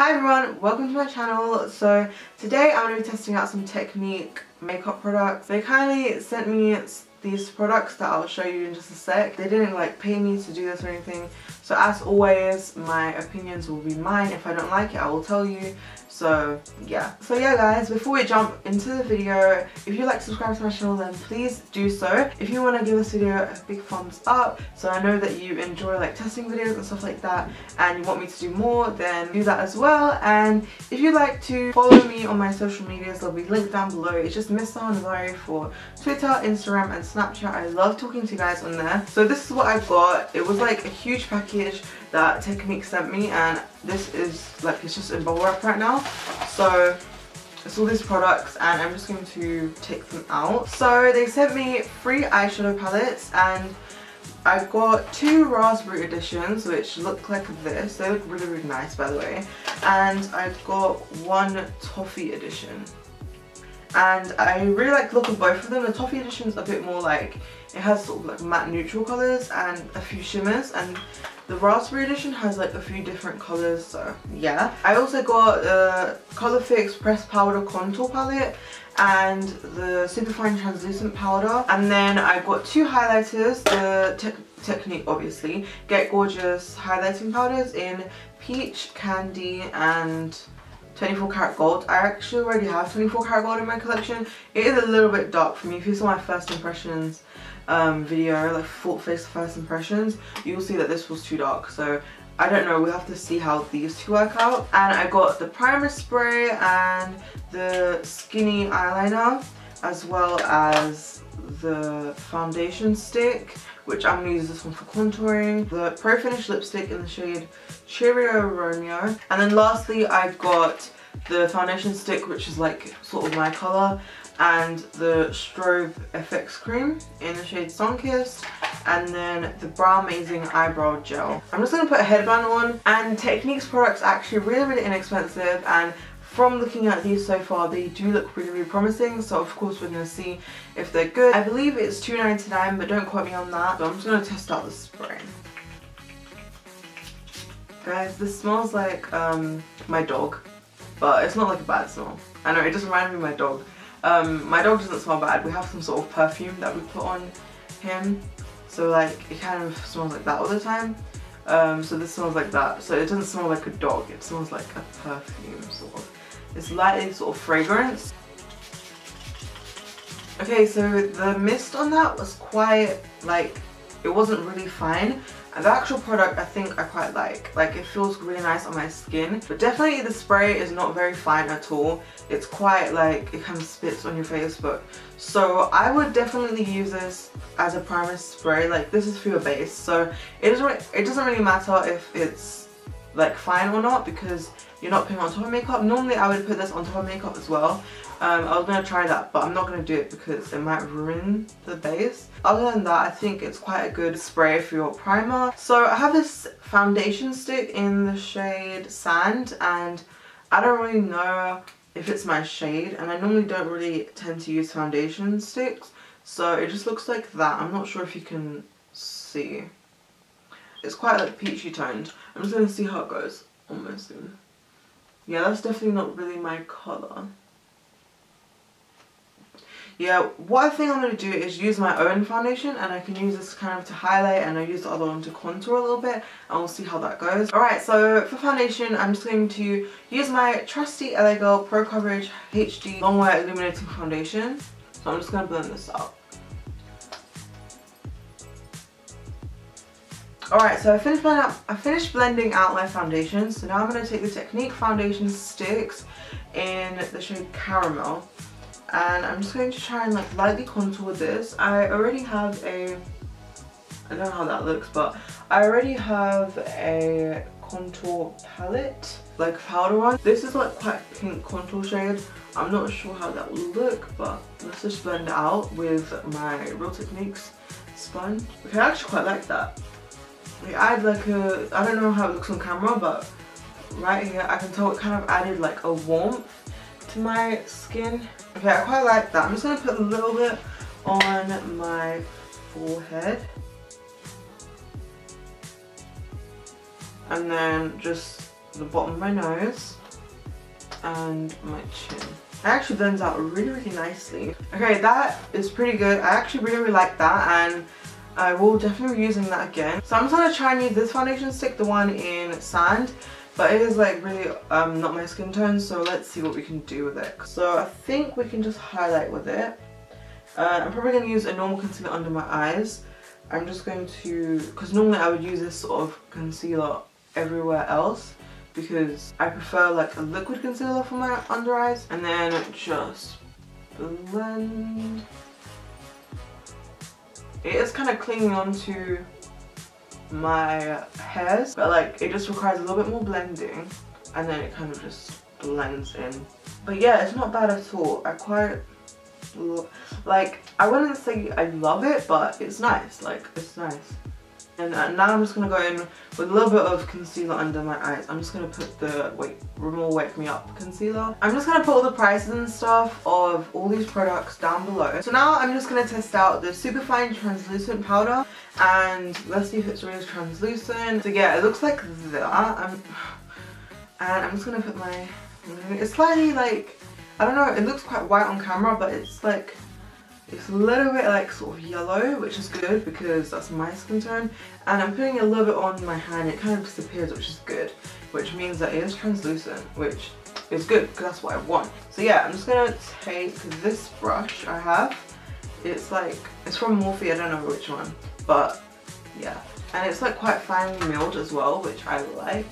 Hi everyone, welcome to my channel. So today I'm going to be testing out some Technic makeup products. They kindly sent me these products that I'll show you in just a sec. They didn't like pay me to do this or anything. So as always, my opinions will be mine. If I don't like it, I will tell you. So yeah guys, before we jump into the video, if you like, subscribe to my channel, then please do so. If you want to give this video a big thumbs up, so I know that you enjoy like testing videos and stuff like that, and you want me to do more, then do that as well. And if you'd like to follow me on my social medias, they'll be linked down below. It's just Miss Sahar Nazari for Twitter, Instagram and Snapchat. I love talking to you guys on there. So this is what I got. It was like a huge package that Technic sent me, and this is like, it's just in bubble wrap right now. So it's all these products and I'm just going to take them out. So they sent me three eyeshadow palettes, and I've got two raspberry editions which look like this. They look really, really nice, by the way. And I've got one toffee edition, and I really like the look of both of them. The toffee edition is a bit more like, it has sort of like matte neutral colours and a few shimmers, and the raspberry edition has like a few different colours, so yeah. I also got the Colourfix Pressed Powder Contour Palette and the Superfine Translucent Powder, and then I've got two highlighters, the Technic obviously, Get Gorgeous Highlighting Powders in Peach, Candy and 24 karat gold. I actually already have 24 karat gold in my collection. It is a little bit dark for me. If you saw my first impressions video, like full face first impressions, you'll see that this was too dark. So I don't know, we'll have to see how these two work out. And I got the primer spray and the skinny eyeliner, as well as the foundation stick, which I'm going to use this one for contouring, the Pro Finish lipstick in the shade Cheerio Romeo, and then lastly I've got the foundation stick, which is like sort of my colour, and the Strobe FX cream in the shade Sunkissed, and then the Brow Amazing eyebrow gel. I'm just going to put a headband on, and Technic's products are actually really, really inexpensive, and from looking at these so far, they do look really, really promising. So of course we're going to see if they're good. I believe it's $2.99, but don't quote me on that. So I'm just going to test out the spray. Guys, this smells like my dog, but it's not like a bad smell. I know, it just reminds me of my dog. My dog doesn't smell bad. We have some sort of perfume that we put on him, so like it kind of smells like that all the time. So this smells like that. So it doesn't smell like a dog, it smells like a perfume sort of. It's lightly sort of fragrance. Okay, so the mist on that was quite, like, it wasn't really fine. And the actual product I think I quite like. Like, it feels really nice on my skin. But definitely the spray is not very fine at all. It's quite like, it kind of spits on your face. But so I would definitely use this as a primer spray. Like, this is for your base. So it doesn't really matter if it's like fine or not, because you're not putting it on top of makeup. Normally I would put this on top of makeup as well. I was going to try that, but I'm not going to do it because it might ruin the base. Other than that, I think it's quite a good spray for your primer. So I have this foundation stick in the shade Sand, and I don't really know if it's my shade, and I normally don't really tend to use foundation sticks, so it just looks like that. I'm not sure if you can see. It's quite like peachy toned. I'm just going to see how it goes almost soon. Yeah, that's definitely not really my colour. Yeah, what I think I'm going to do is use my own foundation, and I can use this kind of to highlight, and I use the other one to contour a little bit, and we'll see how that goes. Alright, so for foundation, I'm just going to use my trusty LA Girl Pro Coverage HD Longwear Illuminating Foundation. So I'm just going to blend this out. Alright, so I finished blending out my foundation, so now I'm going to take the Technic foundation sticks in the shade Caramel, and I'm just going to try and like lightly contour this. I don't know how that looks, but I already have a contour palette, like powder one. This is like quite a pink contour shade. I'm not sure how that will look, but let's just blend it out with my Real Techniques sponge. Okay, I actually quite like that. It added like a, I don't know how it looks on camera, but right here I can tell it kind of added like a warmth to my skin. Okay, I quite like that. I'm just going to put a little bit on my forehead, and then just the bottom of my nose and my chin. It actually blends out really, really nicely. Okay, that is pretty good. I actually really, really like that, and I will definitely be using that again. So I'm just gonna try and use this foundation stick, the one in sand, but it is like really not my skin tone, so let's see what we can do with it. So I think we can just highlight with it. I'm probably gonna use a normal concealer under my eyes. I'm just going to, because normally I would use this sort of concealer everywhere else, because I prefer like a liquid concealer for my under eyes, and then just blend. It is kind of clinging onto my hairs, but like it just requires a little bit more blending, and then it kind of just blends in. But yeah, it's not bad at all. I quite like, I wouldn't say I love it, but it's nice. Like, it's nice. And now I'm just gonna go in with a little bit of concealer under my eyes. I'm just gonna put the Rimmel Wake Me Up Concealer. I'm just gonna put all the prices and stuff of all these products down below. So now I'm just gonna test out the Superfine Translucent Powder, and let's see if it's really translucent. So yeah, it looks like that. And I'm just gonna put my... It's slightly like... I don't know, it looks quite white on camera, but it's like... It's a little bit like sort of yellow, which is good because that's my skin tone. And I'm putting a little bit on my hand. It kind of disappears, which is good, which means that it is translucent, which is good because that's what I want. So yeah, I'm just gonna take this brush I have. It's like, it's from Morphe, I don't know which one, but yeah. And it's like quite finely milled as well, which I like.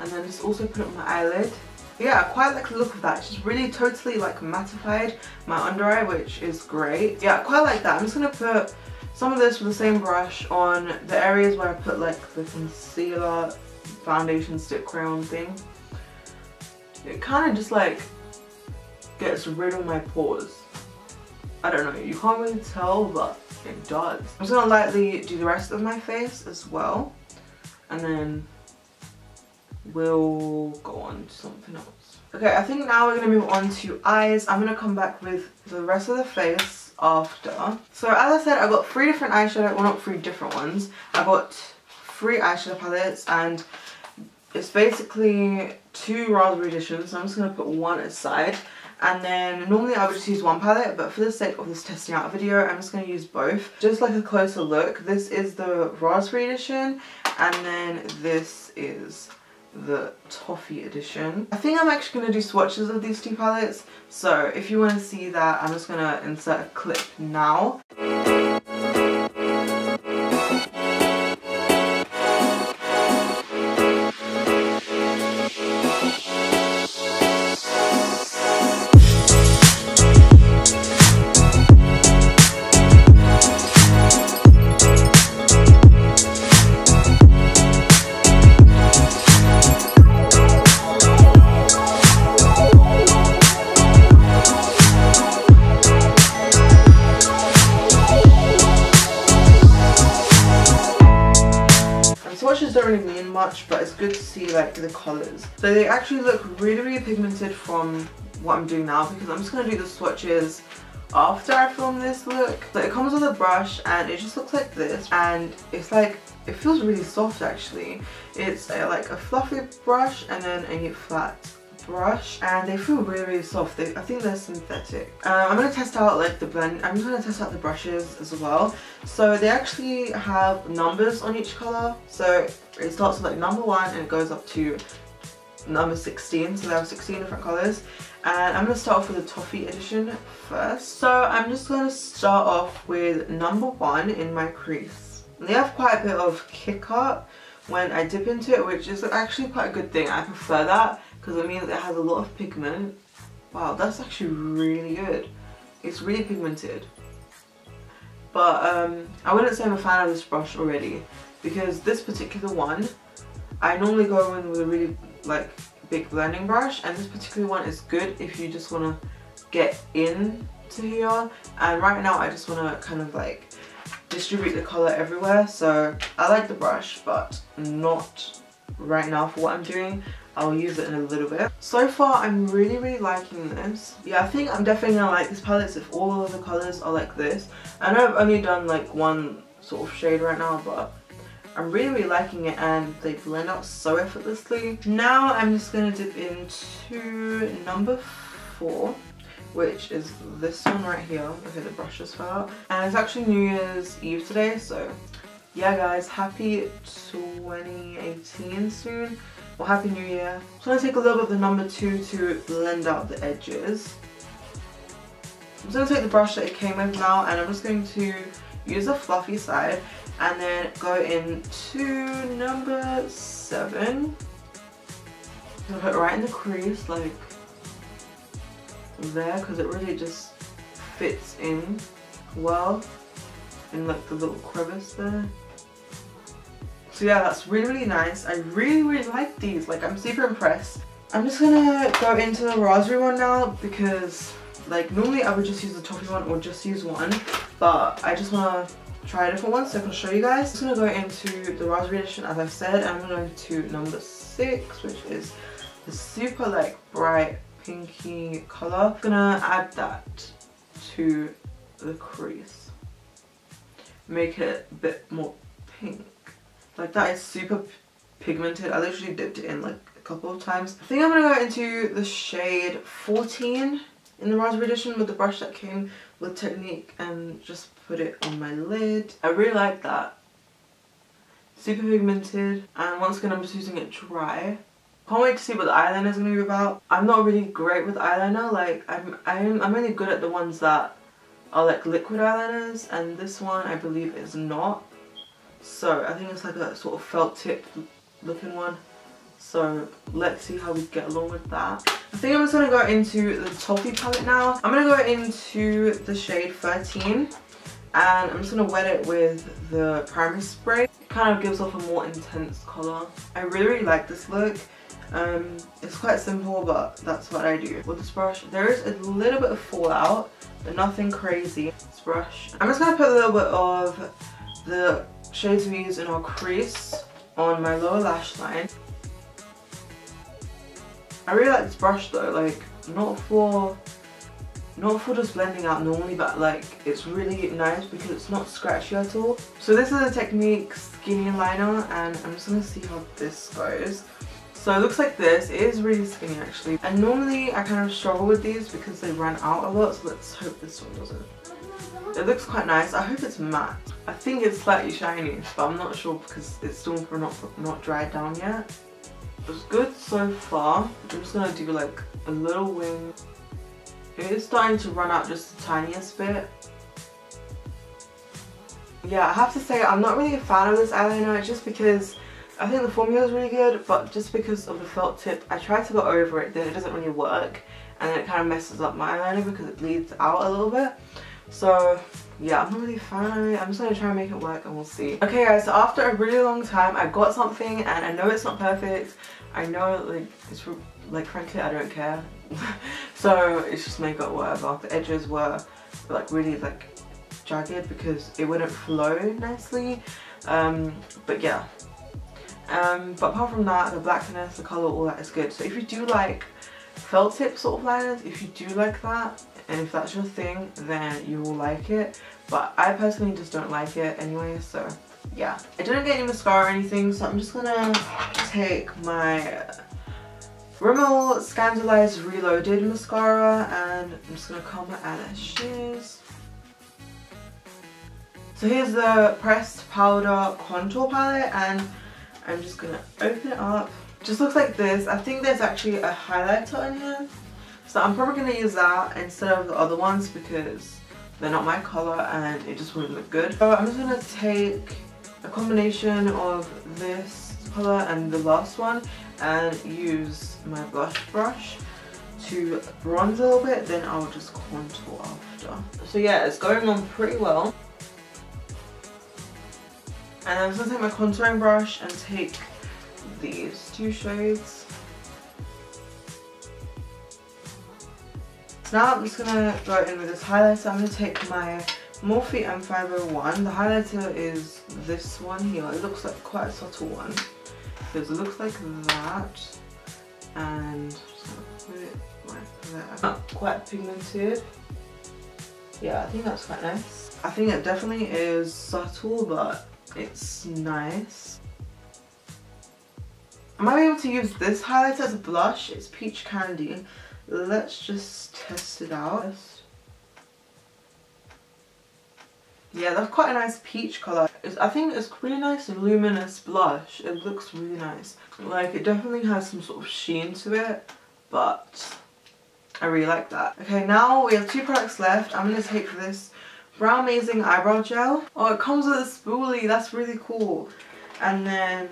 And then just also put it on my eyelid. Yeah, I quite like the look of that. It's just really totally like mattified my under eye, which is great. Yeah, I quite like that. I'm just gonna put some of this with the same brush on the areas where I put like the concealer, foundation stick, crayon thing. It kind of just like gets rid of my pores. I don't know, you can't really tell, but it does. I'm just gonna lightly do the rest of my face as well, and then we'll go on to something else. Okay, I think now we're gonna move on to eyes. I'm gonna come back with the rest of the face after. So as I said, I got three different eyeshadow, well not three different ones. I got three eyeshadow palettes, and it's basically two raspberry dishes, so I'm just gonna put one aside. And then normally I would just use one palette, but for the sake of this testing out video, I'm just going to use both. Just like a closer look. This is the raspberry edition, and then this is the toffee edition. I think I'm actually going to do swatches of these two palettes, so if you want to see that, I'm just going to insert a clip now. But it's good to see like the colours. So they actually look really, really pigmented from what I'm doing now, because I'm just going to do the swatches after I film this look. So it comes with a brush, and it just looks like this, and it's like, it feels really soft actually. It's like a fluffy brush and then a flat brush, and they feel really, really soft. I think they're synthetic. I'm going to test out like the blend. I'm just going to test out the brushes as well. So they actually have numbers on each colour. So it starts with like number 1 and it goes up to number 16. So they have 16 different colours. And I'm going to start off with the toffee edition first. So I'm just going to start off with number 1 in my crease. And they have quite a bit of kick up when I dip into it, which is actually quite a good thing. I prefer that, because it means it has a lot of pigment. Wow, that's actually really good. It's really pigmented. But I wouldn't say I'm a fan of this brush already, because this particular one, I normally go in with a really like big blending brush, and this particular one is good if you just want to get in to here. And right now I just want to kind of like distribute the colour everywhere, so I like the brush, but not right now for what I'm doing. I'll use it in a little bit. So far, I'm really, really liking this. Yeah, I think I'm definitely gonna like this palette if all of the colors are like this. I know I've only done like one sort of shade right now, but I'm really, really liking it, and they blend out so effortlessly. Now I'm just going to dip into number 4, which is this one right here. Okay, the brush just fell out. And it's actually New Year's Eve today, so yeah guys, happy 2018 soon. Well, happy New Year. I'm going to take a little bit of the number 2 to blend out the edges. I'm just going to take the brush that it came with now, and I'm just going to use the fluffy side and then go into number 7. I'm going to put it right in the crease, like there, because it really just fits in well in like the little crevice there. So yeah, that's really, really nice. I really, really like these. Like, I'm super impressed. I'm just gonna go into the raspberry one now, because like normally I would just use the toffee one or just use one, but I just wanna try a different one so I can show you guys. I'm just gonna go into the raspberry edition, as I've said. I'm gonna go to number 6, which is the super like bright pinky color. I'm gonna add that to the crease, make it a bit more pink. Like, that is super pigmented. I literally dipped it in like a couple of times. I think I'm gonna go into the shade 14 in the raspberry edition with the brush that came with Technic and just put it on my lid. I really like that. Super pigmented. And once again, I'm just using it dry. Can't wait to see what the eyeliner is gonna be about. I'm not really great with eyeliner. Like, I'm only good at the ones that are like liquid eyeliners, and this one I believe is not. So I think it's like a sort of felt tip looking one. So let's see how we get along with that. I think I'm just going to go into the toffee palette now. I'm going to go into the shade 13 and I'm just going to wet it with the primer spray. It kind of gives off a more intense colour. I really, really like this look. It's quite simple, but that's what I do. With this brush, there is a little bit of fallout, but nothing crazy. This brush, I'm just going to put a little bit of the shades we use in our crease on my lower lash line. I really like this brush though, like not for just blending out normally, but like it's really nice because it's not scratchy at all. So this is a Technic skinny liner, and I'm just gonna see how this goes. So it looks like this. It is really skinny actually, and normally I kind of struggle with these because they run out a lot, so let's hope this one doesn't. It looks quite nice. I hope it's matte. I think it's slightly shiny, but I'm not sure because it's still not dried down yet. It's good so far. I'm just gonna do like a little wing. It is starting to run out just the tiniest bit. Yeah, I have to say I'm not really a fan of this eyeliner, just because I think the formula is really good, but just because of the felt tip, I tried to go over it, then it doesn't really work, and then it kind of messes up my eyeliner because it bleeds out a little bit. So yeah, I'm not really a fan of it. I'm just going to try and make it work and we'll see. Okay guys, so after a really long time I got something, and I know it's not perfect. I know like it's like, frankly I don't care. So it's just makeup, whatever. The edges were like really like jagged because it wouldn't flow nicely. But yeah. But apart from that, the blackness, the colour, all that is good. So if you do like felt tip sort of liners, if you do like that, and if that's your thing, then you will like it. But I personally just don't like it anyway, so yeah. I didn't get any mascara or anything, so I'm just gonna take my Rimmel Scandaleyes Reloaded Mascara, and I'm just gonna comb my eyelashes. So here's the pressed powder contour palette, and I'm just gonna open it up. Just looks like this. I think there's actually a highlighter in here, so I'm probably going to use that instead of the other ones because they're not my colour and it just wouldn't look good. So I'm just going to take a combination of this colour and the last one and use my blush brush to bronze a little bit, then I'll just contour after. So yeah, it's going on pretty well. And I'm just going to take my contouring brush and take these two shades. Now I'm just gonna go in with this highlighter. I'm gonna take my Morphe M501. The highlighter is this one here. It looks like quite a subtle one because it looks like that, and just put it right there. Not quite pigmented. Yeah, I think that's quite nice. I think it definitely is subtle, but It's nice. I might be able to use this highlighter as a blush. It's Peach Candy. Let's just test it out. Yeah, that's quite a nice peach colour. I think it's really nice and luminous blush. It looks really nice. Like, it definitely has some sort of sheen to it, but I really like that. Okay, now we have two products left. I'm going to take this Brow Amazing Eyebrow Gel. Oh, it comes with a spoolie. That's really cool. And then,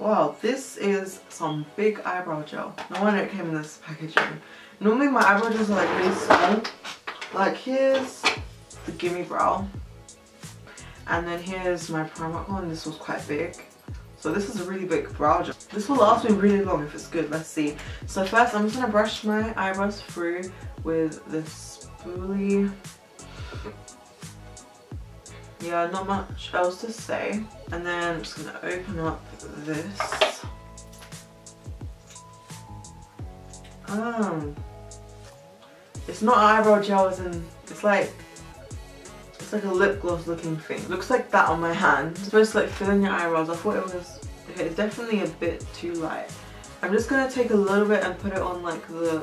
wow, this is some big eyebrow gel. No wonder it came in this packaging. Normally my eyebrow gels are like really small. Like, here's the Gimme Brow, and then here's my Primark one. This was quite big, so this is a really big brow gel. This will last me really long if it's good. Let's see. So first I'm just gonna brush my eyebrows through with this spoolie. Yeah, not much else to say. And then I'm just gonna open up this. It's not eyebrow gel, as in it's like a lip gloss looking thing. Looks like that on my hand. It's supposed to like fill in your eyebrows. I thought it was, okay, it's definitely a bit too light. I'm just gonna take a little bit and put it on like the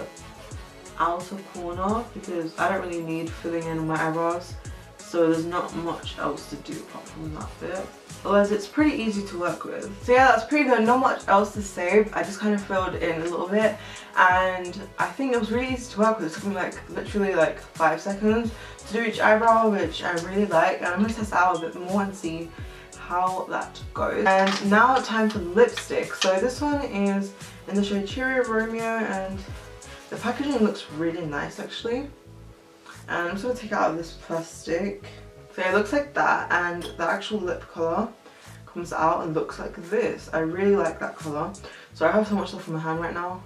outer corner because I don't really need filling in my eyebrows. So there's not much else to do apart from that bit. Otherwise it's pretty easy to work with. So yeah, that's pretty good. Not much else to say. I just kind of filled in a little bit, and I think it was really easy to work with. It took me like literally like 5 seconds to do each eyebrow, which I really like. And I'm going to test out a bit more and see how that goes. And now time for lipstick. So this one is in the shade Cheerio Romeo, and the packaging looks really nice actually. And I'm just going to take out of this plastic. So it looks like that, and the actual lip colour comes out and looks like this. I really like that colour. So I have so much stuff in my hand right now,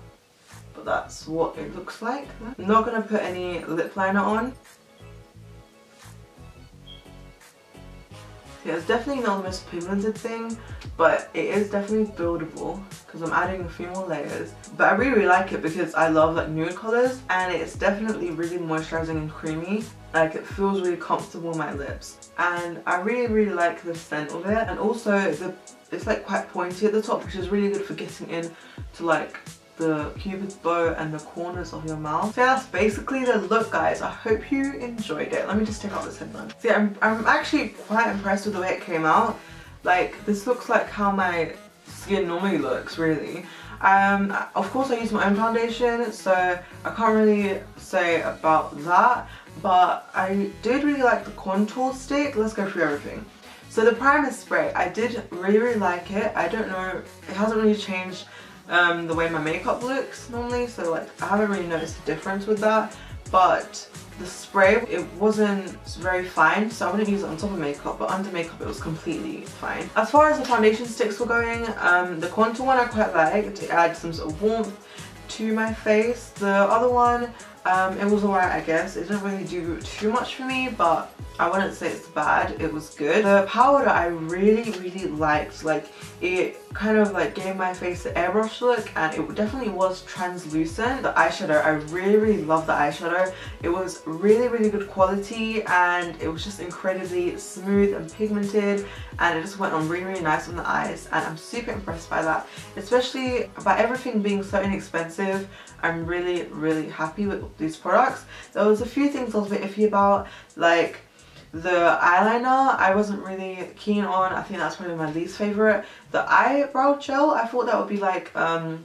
but that's what it looks like. I'm not going to put any lip liner on. Yeah, it's definitely not the most pigmented thing, but it is definitely buildable because I'm adding a few more layers. But I really like it because I love like nude colours, and it's definitely really moisturising and creamy. Like, it feels really comfortable on my lips, and I really like the scent of it. And also it's like quite pointy at the top, which is really good for getting in to like the cupid's bow and the corners of your mouth. So yeah, that's basically the look, guys. I hope you enjoyed it. Let me just take out this headband. So yeah, I'm actually quite impressed with the way it came out. Like, this looks like how my skin normally looks, really. Of course I use my own foundation, so I can't really say about that, but I did really like the contour stick. Let's go through everything. So the primer spray, I did really like it. I don't know, it hasn't really changed the way my makeup looks normally, so like I haven't really noticed a difference with that, but the spray, it wasn't very fine, so I wouldn't use it on top of makeup, but under makeup it was completely fine. As far as the foundation sticks were going, the contour one I quite liked. It adds some sort of warmth to my face. The other one, it was alright, I guess. It didn't really do too much for me, but I wouldn't say it's bad. It was good. The powder I really liked. Like, it kind of like gave my face the airbrush look, and it definitely was translucent. The eyeshadow, I really love the eyeshadow. It was really good quality, and it was just incredibly smooth and pigmented, and it just went on really nice on the eyes, and I'm super impressed by that. Especially by everything being so inexpensive, I'm really happy with these products. There was a few things I was a bit iffy about, like the eyeliner I wasn't really keen on. I think that's probably my least favourite. The eyebrow gel, I thought that would be like the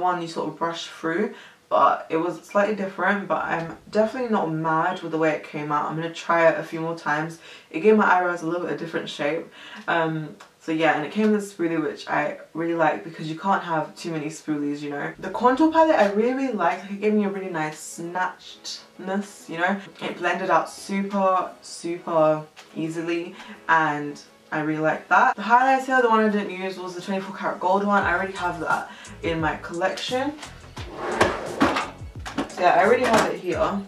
one you sort of brush through, but it was slightly different. But I'm definitely not mad with the way it came out. I'm going to try it a few more times. It gave my eyebrows a little bit of a different shape. So yeah, and it came with a spoolie, which I really like because you can't have too many spoolies, you know. The contour palette I really liked. It gave me a really nice snatchedness, you know. It blended out super easily, and I really like that. The highlighter, the one I didn't use, was the 24 karat gold one. I already have that in my collection. So yeah, I already have it here,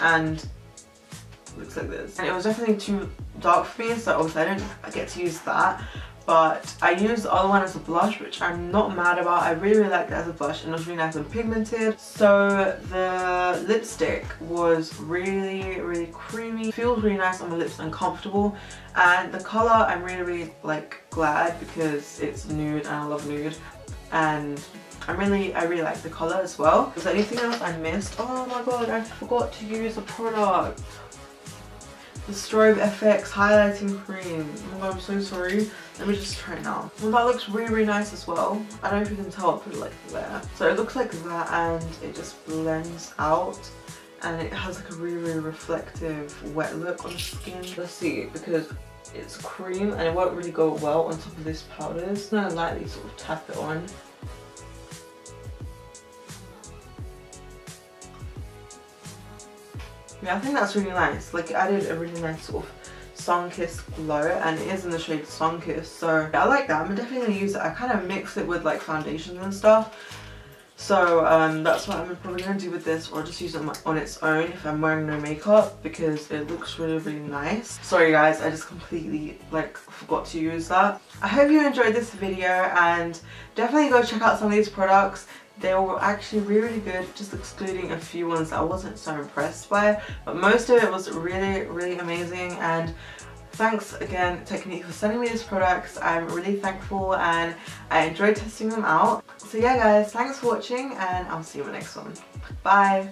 and it looks like this. And it was definitely too dark for me, so obviously I didn't get to use that. but I used the other one as a blush, which I'm not mad about. I really, really liked it as a blush and it was really nice and pigmented. So the lipstick was really, really creamy. Feels really nice on my lips and comfortable. And the colour, I'm really, really glad because it's nude and I love nude. And I really like the colour as well. Is there anything else I missed? Oh my god, I forgot to use the product. The Strobe FX highlighting cream. Oh my god, I'm so sorry. Let me just try it now. Well, that looks really, really nice as well. I don't know if you can tell, I'll put it there. So it looks like that and it just blends out. And it has a really, really reflective wet look on the skin. Let's see, because it's cream and it won't really go well on top of these powders. I'm gonna lightly sort of tap it on. Yeah, I think that's really nice. Like, it added a really nice sort of sun-kissed glow, and it is in the shade Sun-Kissed, so yeah, I like that. I'm definitely gonna use it. I kind of mix it with like foundations and stuff, so that's what I'm probably gonna do with this, or just use it on its own if I'm wearing no makeup, because it looks really, really nice. Sorry guys, I just completely forgot to use that. I hope you enjoyed this video, and definitely go check out some of these products. They were actually really, really good, just excluding a few ones that I wasn't so impressed by. But most of it was really, really amazing. And thanks again, Technic, for sending me these products. I'm really thankful and I enjoyed testing them out. So yeah guys, thanks for watching and I'll see you in the next one. Bye!